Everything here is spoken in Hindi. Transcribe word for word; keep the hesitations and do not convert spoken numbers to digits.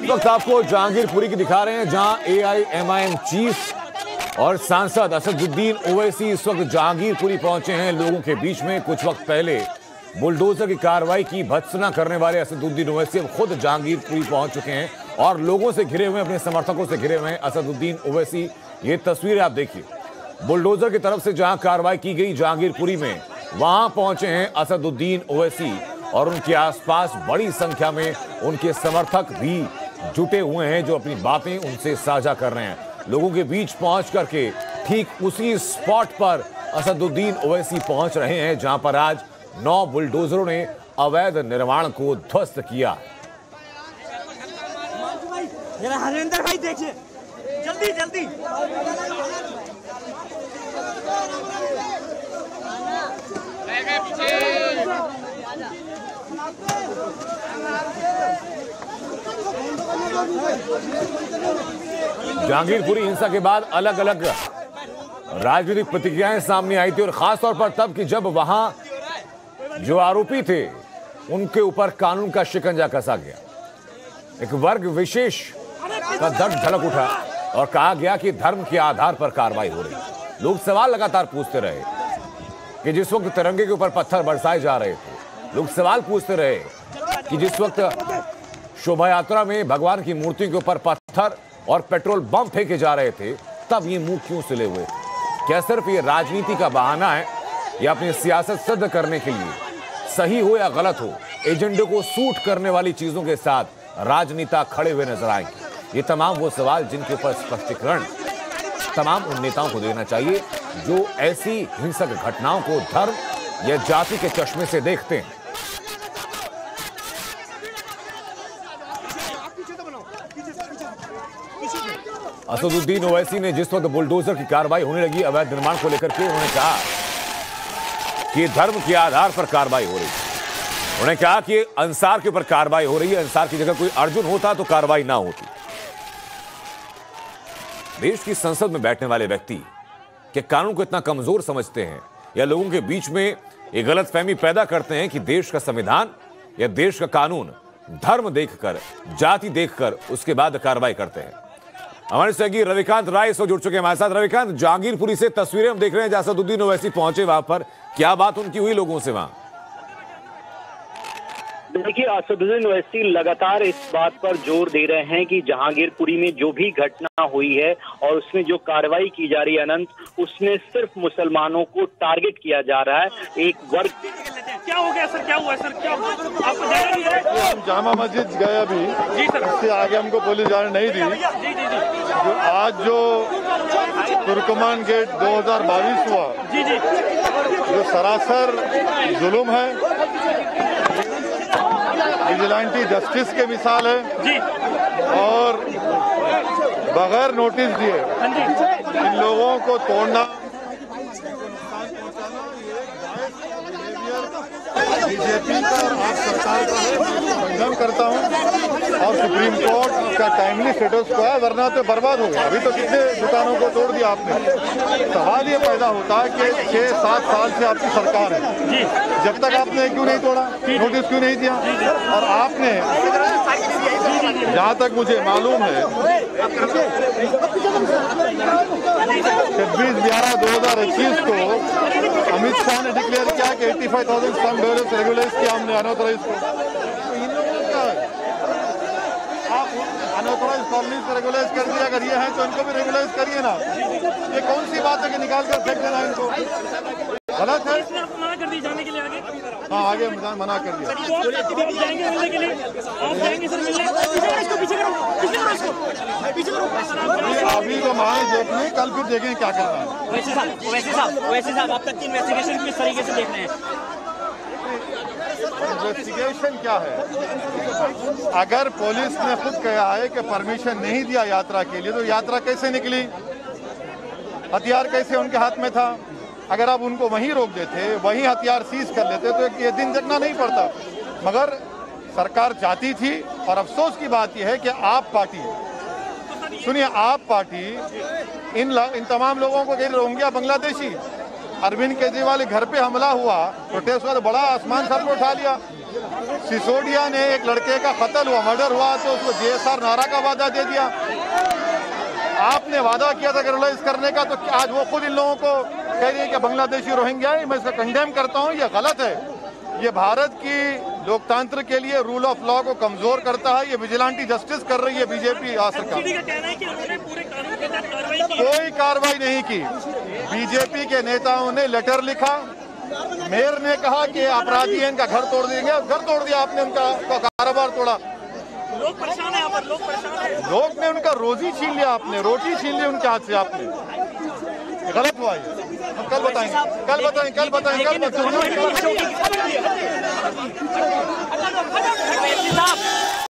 इस वक्त आपको जहांगीरपुरी की दिखा रहे हैं, जहां एआईएमआईएम चीफ और सांसद असदुद्दीन ओवैसी इस वक्त जहांगीरपुरी पहुंचे हैं लोगों के बीच में। कुछ वक्त पहले बुलडोजर की कार्रवाई की भत्सना करने वाले असदुद्दीन ओवैसी अब खुद जहांगीरपुरी पहुंच चुके हैं और लोगों से घिरे हुए, अपने समर्थकों से घिरे हुए हैं असदुद्दीन ओवैसी। ये तस्वीरें आप देखिए, बुलडोजर की तरफ से जहां कार्रवाई की गई जहांगीरपुरी में, वहां पहुंचे हैं असदुद्दीन ओवैसी और उनके आसपास बड़ी संख्या में उनके समर्थक भी जुटे हुए हैं जो अपनी बातें उनसे साझा कर रहे हैं। लोगों के बीच पहुंच करके ठीक उसी स्पॉट पर असदुद्दीन ओवैसी पहुंच रहे हैं जहां पर आज नौ बुलडोजरों ने अवैध निर्माण को ध्वस्त किया। हरेंद्र भाई देखिए, जल्दी जल्दी जहांगीरपुरी हिंसा के बाद अलग अलग राजनीतिक प्रतिक्रियाएं सामने आई थी और खासतौर पर तब कि जब वहां जो आरोपी थे उनके ऊपर कानून का शिकंजा कसा गया। एक वर्ग विशेष का दर्द झलक उठा और कहा गया कि धर्म के आधार पर कार्रवाई हो रही। लोग सवाल लगातार पूछते रहे कि जिस वक्त तिरंगे के ऊपर पत्थर बरसाए जा रहे थे, लोग सवाल पूछते रहे कि जिस वक्त शोभा यात्रा में भगवान की मूर्ति के ऊपर पत्थर और पेट्रोल बम फेंके जा रहे थे, तब ये मुंह क्यों सिले हुए? क्या सिर्फ ये राजनीति का बहाना है या अपनी सियासत सिद्ध करने के लिए, सही हो या गलत हो, एजेंडे को सूट करने वाली चीजों के साथ राजनेता खड़े हुए नजर आएंगे? ये तमाम वो सवाल जिनके ऊपर स्पष्टीकरण तमाम उन नेताओं को देना चाहिए जो ऐसी हिंसक घटनाओं को धर्म या जाति के चश्मे से देखते हैं। असदुद्दीन ओवैसी ने जिस वक्त बुलडोजर की कार्रवाई होने लगी अवैध निर्माण को लेकर के, उन्होंने कहा कि धर्म के आधार पर कार्रवाई हो रही है। उन्होंने कहा कि अंसार के ऊपर कार्रवाई हो रही है, अंसार की जगह कोई अर्जुन होता तो कार्रवाई ना होती। देश की संसद में बैठने वाले व्यक्ति क्या कानून को इतना कमजोर समझते हैं या लोगों के बीच में ये गलतफहमी पैदा करते हैं कि देश का संविधान या देश का कानून धर्म देखकर, जाति देखकर उसके बाद कार्रवाई करते हैं? हमारे सहयोगी रविकांत राय से जुड़ चुके हैं हमारे साथ। रविकांत, जहांगीरपुरी से तस्वीरें हम देख रहे हैं, असदुद्दीन ओवैसी पहुंचे वहां पर, क्या बात उनकी हुई लोगों से वहां? देखिए, असदुद्दीन ओवैसी लगातार इस बात पर जोर दे रहे हैं कि जहांगीरपुरी में जो भी घटना हुई है और उसमें जो कार्रवाई की जा रही है अनंत, उसमें सिर्फ मुसलमानों को टारगेट किया जा रहा है। एक वर्ग क्या हो गया सर, क्या हुआ सर, क्या हुआ? आपको जाना भी है? हम जामा मस्जिद गए अभी जी सर, उससे आगे हमको पुलिस जाने नहीं दी। जी जी जी जो आज जो तुरकमान गेट दो हज़ार बाईस हुआ, जी जी जो सरासर जुल्म है, विजिलेंटी जस्टिस के मिसाल है जी। और बगैर नोटिस दिए इन लोगों को तोड़ना, बीजेपी का आप सरकार का खंडन करता हूँ और सुप्रीम कोर्ट का टाइमली स्टेटस को है, वरना तो बर्बाद हो गया। अभी तो कितने दुकानों को तोड़ दिया आपने। सवाल ये पैदा होता है कि छः सात साल से आपकी सरकार है, जब तक आपने क्यों नहीं तोड़ा, नोटिस क्यों नहीं दिया? और आपने, जहाँ तक मुझे मालूम है, छब्बीस ग्यारह दो हजार इक्कीस को अमित शाह ने डिक्लेयर किया कि eighty five thousand stamp duties regularise किया हमने अनऑथराइज को। तो इन लोगों का आप अनऑथराइज कॉलोनी से रेगुलराइज कर दिया, अगर ये है तो इनको भी रेगुलराइज करिए ना। ये कौन सी बात है कि निकाल कर फेंक देना इनको, गलत है। मना कर दी जाने के लिए आगे, हाँ आगे मना कर दिया। अभी तो हमारे देख रहे हैं, कल फिर देखें क्या कर रहा है। वैसे साहब, वैसे साहब, वैसे साहब, आप तक की इन्वेस्टिगेशन किस तरीके से देख रहे हैं? इन्वेस्टिगेशन क्या है? अगर पुलिस ने खुद कहा है कि परमिशन नहीं दिया यात्रा के लिए, तो यात्रा कैसे निकली? हथियार कैसे उनके हाथ में था? अगर आप उनको वहीं रोक देते, वहीं हथियार सीज कर लेते, तो ये दिन जगना नहीं पड़ता। मगर सरकार चाहती थी, और अफसोस की बात यह है कि आप पार्टी, सुनिए, आप पार्टी इन इन तमाम लोगों को कह रही, रोहिंग्या बांग्लादेशी, अरविंद केजरीवाल के घर पे हमला हुआ, प्रोटेस्ट तो बड़ा आसमान सर पर उठा लिया। सिसोडिया ने एक लड़के का कत्ल हुआ, मर्डर हुआ, तो उसको जीएसआर नारा का वादा दे दिया। आपने वादा किया था रिलाइज करने का, तो आज वो खुद इन लोगों को कह रही है कि बांग्लादेशी रोहिंग्या है। मैं इसका कंडेम करता हूँ, ये गलत है। ये भारत की लोकतंत्र के लिए, रूल ऑफ लॉ को कमजोर करता है। ये विजिलेंटी जस्टिस कर रही है बीजेपी सरकार। कोई कार्रवाई नहीं की। बीजेपी के नेताओं ने लेटर लिखा, मेयर ने कहा कि अपराधी है, इनका घर तोड़ देंगे। घर तोड़ दिया आपने, उनका कारोबार तोड़ा। लोग परेशान है, लोग परेशान है। लोग ने उनका रोजी छीन लिया आपने, रोटी छीन ली उनके हाथ से आपने। गलत हुआ ये। कल बताएंगे, कल बताएंगे, कल बताएंगे, कल बताएंगे।